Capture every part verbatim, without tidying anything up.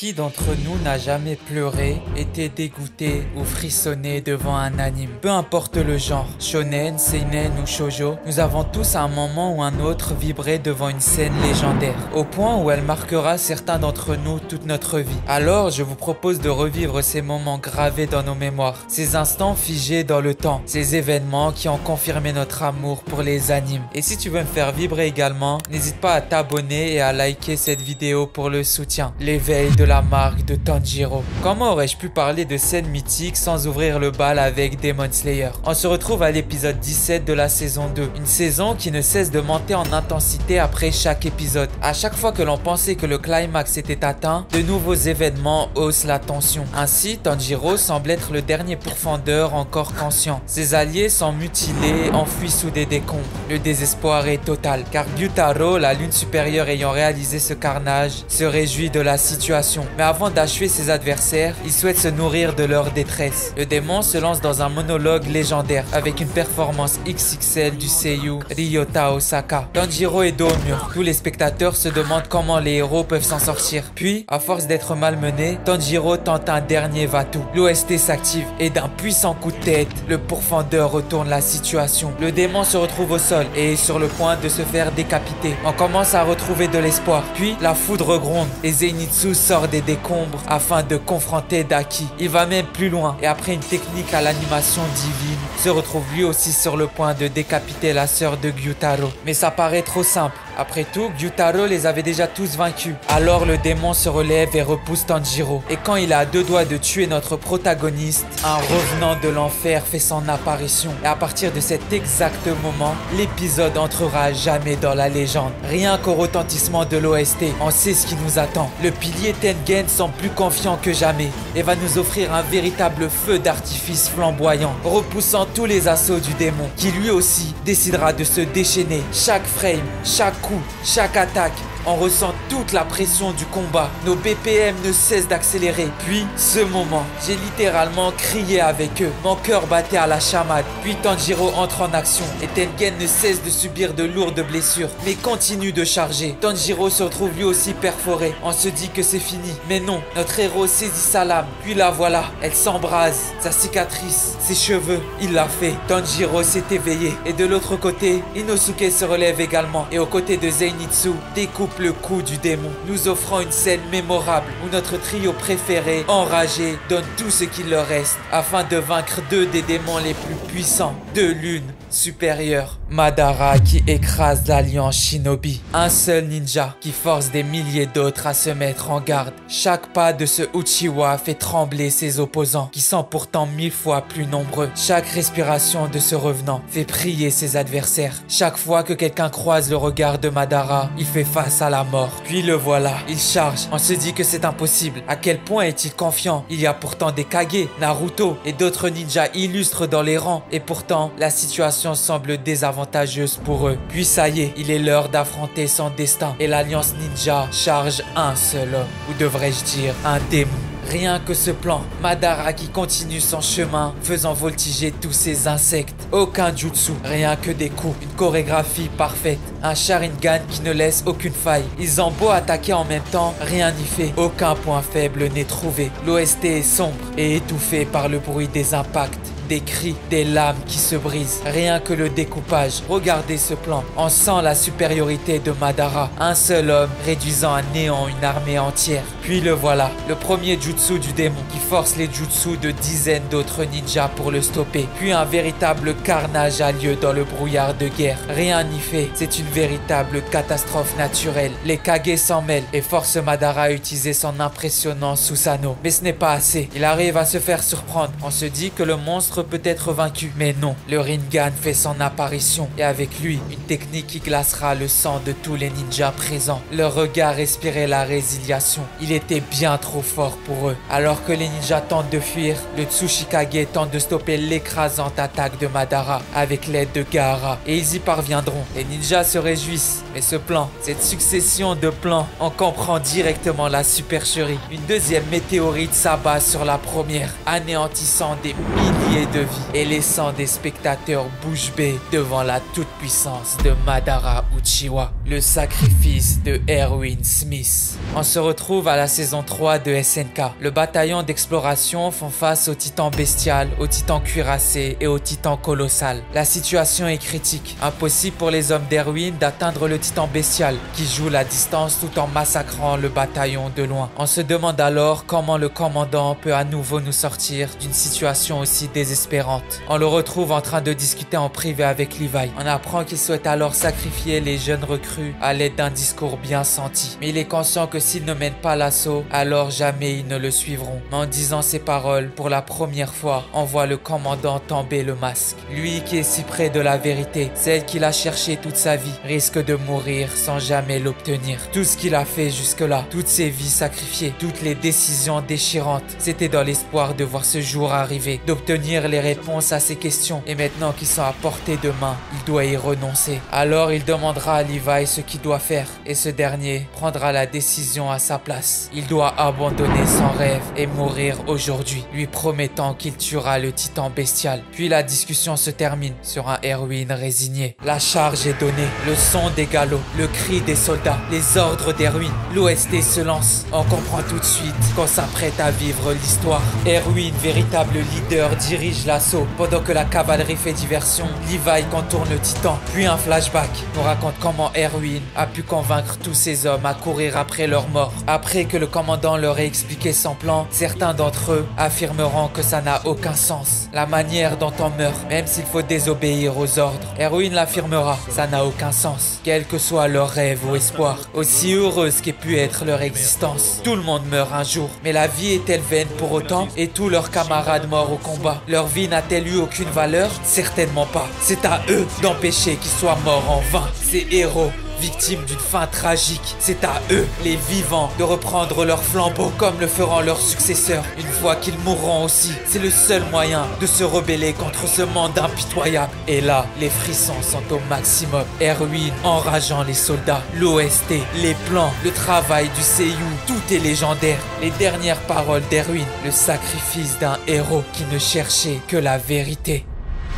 Qui d'entre nous n'a jamais pleuré, été dégoûté ou frissonné devant un anime? Peu importe le genre, shonen, seinen ou shoujo, nous avons tous à un moment ou un autre vibré devant une scène légendaire, au point où elle marquera certains d'entre nous toute notre vie. Alors je vous propose de revivre ces moments gravés dans nos mémoires, ces instants figés dans le temps, ces événements qui ont confirmé notre amour pour les animes. Et si tu veux me faire vibrer également, n'hésite pas à t'abonner et à liker cette vidéo pour le soutien. L'éveil de la marque de Tanjiro. Comment aurais-je pu parler de scènes mythiques sans ouvrir le bal avec Demon Slayer? On se retrouve à l'épisode dix-sept de la saison deux, une saison qui ne cesse de monter en intensité après chaque épisode. À chaque fois que l'on pensait que le climax était atteint, de nouveaux événements haussent la tension. Ainsi, Tanjiro semble être le dernier pourfendeur encore conscient. Ses alliés sont mutilés, enfuis sous des décombres. Le désespoir est total, car Gyutaro, la lune supérieure ayant réalisé ce carnage, se réjouit de la situation. Mais avant d'achever ses adversaires, il souhaite se nourrir de leur détresse. Le démon se lance dans un monologue légendaire avec une performance X X L du seiyuu Ryota Osaka. Tanjiro est dos au mur. Tous les spectateurs se demandent comment les héros peuvent s'en sortir. Puis, à force d'être malmené, Tanjiro tente un dernier va-tout. L'O S T s'active et d'un puissant coup de tête, le pourfendeur retourne la situation. Le démon se retrouve au sol et est sur le point de se faire décapiter. On commence à retrouver de l'espoir. Puis, la foudre gronde et Zenitsu sort des décombres afin de confronter Daki. Il va même plus loin et après une technique à l'animation divine, se retrouve lui aussi sur le point de décapiter la sœur de Gyutaro. Mais ça paraît trop simple. Après tout, Gyutaro les avait déjà tous vaincus. Alors le démon se relève et repousse Tanjiro. Et quand il a à deux doigts de tuer notre protagoniste, un revenant de l'enfer fait son apparition. Et à partir de cet exact moment, l'épisode entrera jamais dans la légende. Rien qu'au retentissement de l'O S T, on sait ce qui nous attend. Le pilier Tengen semble plus confiant que jamais et va nous offrir un véritable feu d'artifice flamboyant, repoussant tous les assauts du démon, qui lui aussi décidera de se déchaîner. Chaque frame, chaque coup, chaque attaque, on ressent toute la pression du combat. Nos B P M ne cessent d'accélérer. Puis, ce moment, j'ai littéralement crié avec eux. Mon cœur battait à la chamade. Puis Tanjiro entre en action. Et Tengen ne cesse de subir de lourdes blessures, mais continue de charger. Tanjiro se retrouve lui aussi perforé. On se dit que c'est fini. Mais non, notre héros saisit sa lame. Puis la voilà, elle s'embrase. Sa cicatrice, ses cheveux, il l'a fait. Tanjiro s'est éveillé. Et de l'autre côté, Inosuke se relève également. Et aux côtés de Zenitsu, découpe le coup du démon, nous offrant une scène mémorable où notre trio préféré, enragé, donne tout ce qu'il leur reste afin de vaincre deux des démons les plus puissants de l'une supérieure. Madara qui écrase l'alliance Shinobi, un seul ninja qui force des milliers d'autres à se mettre en garde. Chaque pas de ce Uchiwa fait trembler ses opposants qui sont pourtant mille fois plus nombreux. Chaque respiration de ce revenant fait prier ses adversaires. Chaque fois que quelqu'un croise le regard de Madara, il fait face à la mort. Puis le voilà, il charge. On se dit que c'est impossible. À quel point est-il confiant? Il y a pourtant des Kage, Naruto et d'autres ninjas illustres dans les rangs. Et pourtant, la situation semble désavantageuse pour eux. Puis ça y est, il est l'heure d'affronter son destin. Et l'alliance ninja charge un seul homme. Ou devrais-je dire, un démon. Rien que ce plan, Madara qui continue son chemin, faisant voltiger tous ses insectes. Aucun jutsu, rien que des coups, une chorégraphie parfaite, un Sharingan qui ne laisse aucune faille. Ils ont beau attaquer en même temps, rien n'y fait, aucun point faible n'est trouvé. L'O S T est sombre et étouffé par le bruit des impacts, des cris, des lames qui se brisent. Rien que le découpage. Regardez ce plan. On sent la supériorité de Madara. Un seul homme réduisant à néant une armée entière. Puis le voilà. Le premier jutsu du démon qui force les jutsus de dizaines d'autres ninjas pour le stopper. Puis un véritable carnage a lieu dans le brouillard de guerre. Rien n'y fait. C'est une véritable catastrophe naturelle. Les Kage s'en mêlent et forcent Madara à utiliser son impressionnant Susanoo. Mais ce n'est pas assez. Il arrive à se faire surprendre. On se dit que le monstre peut être vaincu, mais non, le Rinnegan fait son apparition, et avec lui une technique qui glacera le sang de tous les ninjas présents. Leur regard respirait la résiliation, il était bien trop fort pour eux. Alors que les ninjas tentent de fuir, le Tsushikage tente de stopper l'écrasante attaque de Madara avec l'aide de Gaara, et ils y parviendront. Les ninjas se réjouissent, mais ce plan, cette succession de plans, on comprend directement la supercherie. Une deuxième météorite s'abat sur la première, anéantissant des milliers de vie et laissant des spectateurs bouche bée devant la toute-puissance de Madara Uchiha, le sacrifice de Erwin Smith. On se retrouve à la saison trois de S N K. Le bataillon d'exploration font face au titan bestial, au titan cuirassé et au titan colossal. La situation est critique. Impossible pour les hommes d'Erwin d'atteindre le titan bestial qui joue la distance tout en massacrant le bataillon de loin. On se demande alors comment le commandant peut à nouveau nous sortir d'une situation aussi désespérante. On le retrouve en train de discuter en privé avec Levi. On apprend qu'il souhaite alors sacrifier les jeunes recrues à l'aide d'un discours bien senti. Mais il est conscient que s'il ne mène pas l'assaut, alors jamais ils ne le suivront. Mais en disant ces paroles, pour la première fois, on voit le commandant tomber le masque. Lui qui est si près de la vérité, celle qu'il a cherchée toute sa vie, risque de mourir sans jamais l'obtenir. Tout ce qu'il a fait jusque-là, toutes ses vies sacrifiées, toutes les décisions déchirantes, c'était dans l'espoir de voir ce jour arriver, d'obtenir les réponses à ses questions. Et maintenant qu'ils sont à portée de main, il doit y renoncer. Alors il demandera à Levi ce qu'il doit faire, et ce dernier prendra la décision à sa place. Il doit abandonner son rêve et mourir aujourd'hui, lui promettant qu'il tuera le titan bestial. Puis la discussion se termine sur un Erwin résigné. La charge est donnée, le son des galops, le cri des soldats, les ordres d'Erwin. L'O S T se lance. On comprend tout de suite qu'on s'apprête à vivre l'histoire. Erwin, véritable leader, dirige l'assaut. Pendant que la cavalerie fait diversion, Levi contourne le titan. Puis un flashback nous raconte comment Erwin a pu convaincre tous ses hommes à courir après leur mort. Après que le commandant leur ait expliqué son plan, certains d'entre eux affirmeront que ça n'a aucun sens, la manière dont on meurt, même s'il faut désobéir aux ordres. Erwin l'affirmera, ça n'a aucun sens, quel que soit leur rêve ou espoir, aussi heureuse qu'ait pu être leur existence. Tout le monde meurt un jour, mais la vie est-elle vaine pour autant? Et tous leurs camarades morts au combat, leur vie n'a-t-elle eu aucune valeur? Certainement pas. C'est à eux d'empêcher qu'ils soient morts en vain. Ces héros, victimes d'une fin tragique, c'est à eux, les vivants, de reprendre leur flambeau comme le feront leurs successeurs, une fois qu'ils mourront aussi. C'est le seul moyen de se rebeller contre ce monde impitoyable. Et là, les frissons sont au maximum. Erwin enrageant les soldats, l'O S T, les plans, le travail du Seiyu, tout est légendaire. Les dernières paroles d'Erwin, le sacrifice d'un héros qui ne cherchait que la vérité.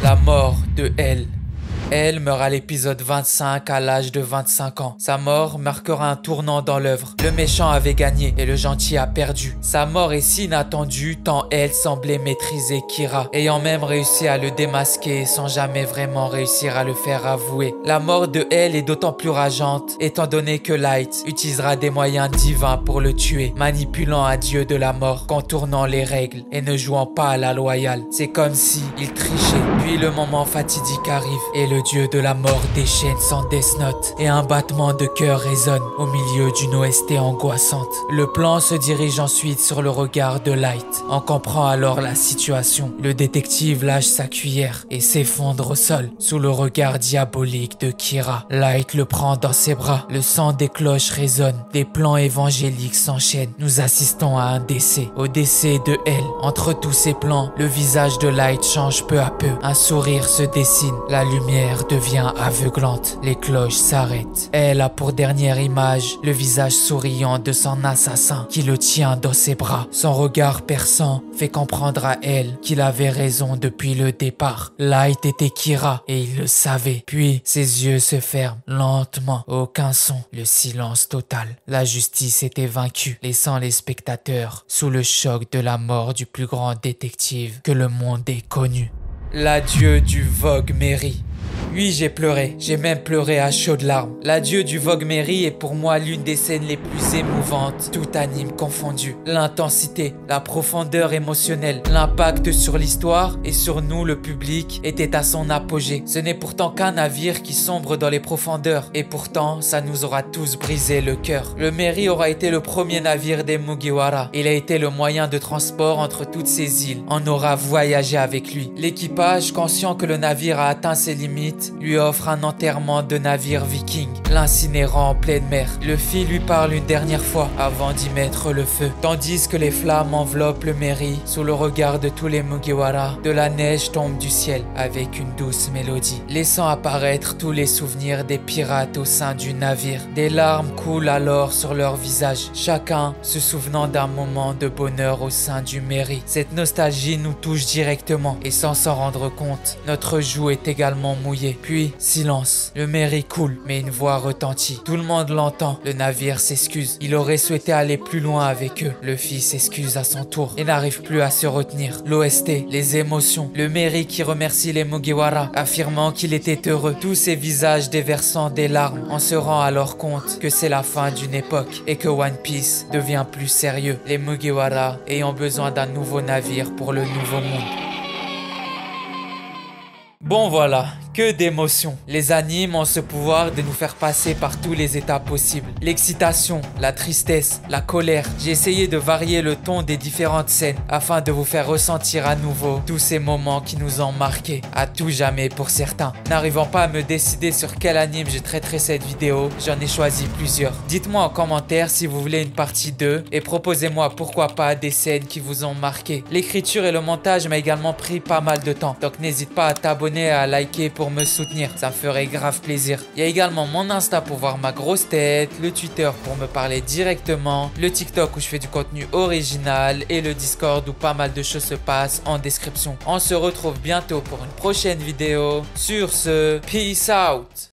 La mort de L. Elle meurt à l'épisode vingt-cinq à l'âge de vingt-cinq ans. Sa mort marquera un tournant dans l'œuvre. Le méchant avait gagné et le gentil a perdu. Sa mort est si inattendue tant elle semblait maîtriser Kira, ayant même réussi à le démasquer sans jamais vraiment réussir à le faire avouer. La mort de elle est d'autant plus rageante étant donné que Light utilisera des moyens divins pour le tuer, manipulant un dieu de la mort, contournant les règles et ne jouant pas à la loyale. C'est comme si il trichait. Puis le moment fatidique arrive et le dieu de la mort déchaîne son Death Note et un battement de cœur résonne au milieu d'une O S T angoissante. Le plan se dirige ensuite sur le regard de Light. On comprend alors la situation. Le détective lâche sa cuillère et s'effondre au sol sous le regard diabolique de Kira. Light le prend dans ses bras. Le sang des cloches résonne. Des plans évangéliques s'enchaînent. Nous assistons à un décès. Au décès de elle, entre tous ces plans, le visage de Light change peu à peu. Un sourire se dessine. La lumière devient aveuglante, les cloches s'arrêtent. Elle a pour dernière image le visage souriant de son assassin qui le tient dans ses bras. Son regard perçant fait comprendre à elle qu'il avait raison depuis le départ. Light était Kira et il le savait. Puis ses yeux se ferment lentement, aucun son, le silence total. La justice était vaincue, laissant les spectateurs sous le choc de la mort du plus grand détective que le monde ait connu. L'adieu du Going Merry. Oui, j'ai pleuré, j'ai même pleuré à chaudes larmes. L'adieu du Going Merry est pour moi l'une des scènes les plus émouvantes, tout anime confondu. L'intensité, la profondeur émotionnelle, l'impact sur l'histoire et sur nous le public était à son apogée. Ce n'est pourtant qu'un navire qui sombre dans les profondeurs et pourtant ça nous aura tous brisé le cœur. Le Merry aura été le premier navire des Mugiwara. Il a été le moyen de transport entre toutes ces îles. On aura voyagé avec lui. L'équipage, conscient que le navire a atteint ses limites, Smith lui offre un enterrement de navire viking, l'incinérant en pleine mer. Luffy lui parle une dernière fois avant d'y mettre le feu, tandis que les flammes enveloppent le Merry sous le regard de tous les Mugiwara. De la neige tombe du ciel avec une douce mélodie, laissant apparaître tous les souvenirs des pirates au sein du navire. Des larmes coulent alors sur leurs visages, chacun se souvenant d'un moment de bonheur au sein du Merry. Cette nostalgie nous touche directement et sans s'en rendre compte, notre joue est également mouillée. Puis, silence. Le Merry coule, mais une voix retentit. Tout le monde l'entend. Le navire s'excuse. Il aurait souhaité aller plus loin avec eux. Luffy s'excuse à son tour et n'arrive plus à se retenir. L'O S T, les émotions. Le Merry qui remercie les Mugiwara, affirmant qu'il était heureux. Tous ses visages déversant des larmes. On se rend alors compte que c'est la fin d'une époque et que One Piece devient plus sérieux. Les Mugiwara ayant besoin d'un nouveau navire pour le nouveau monde. Bon voilà, que d'émotions. Les animes ont ce pouvoir de nous faire passer par tous les états possibles. L'excitation, la tristesse, la colère. J'ai essayé de varier le ton des différentes scènes afin de vous faire ressentir à nouveau tous ces moments qui nous ont marqués, à tout jamais pour certains. N'arrivant pas à me décider sur quel anime je traiterai cette vidéo, j'en ai choisi plusieurs. Dites-moi en commentaire si vous voulez une partie deux et proposez-moi pourquoi pas des scènes qui vous ont marqué. L'écriture et le montage m'a également pris pas mal de temps, donc n'hésite pas à t'abonner, à liker pour me soutenir, ça me ferait grave plaisir. Il y a également mon Insta pour voir ma grosse tête, le Twitter pour me parler directement, le TikTok où je fais du contenu original et le Discord où pas mal de choses se passent en description. On se retrouve bientôt pour une prochaine vidéo. Sur ce, peace out!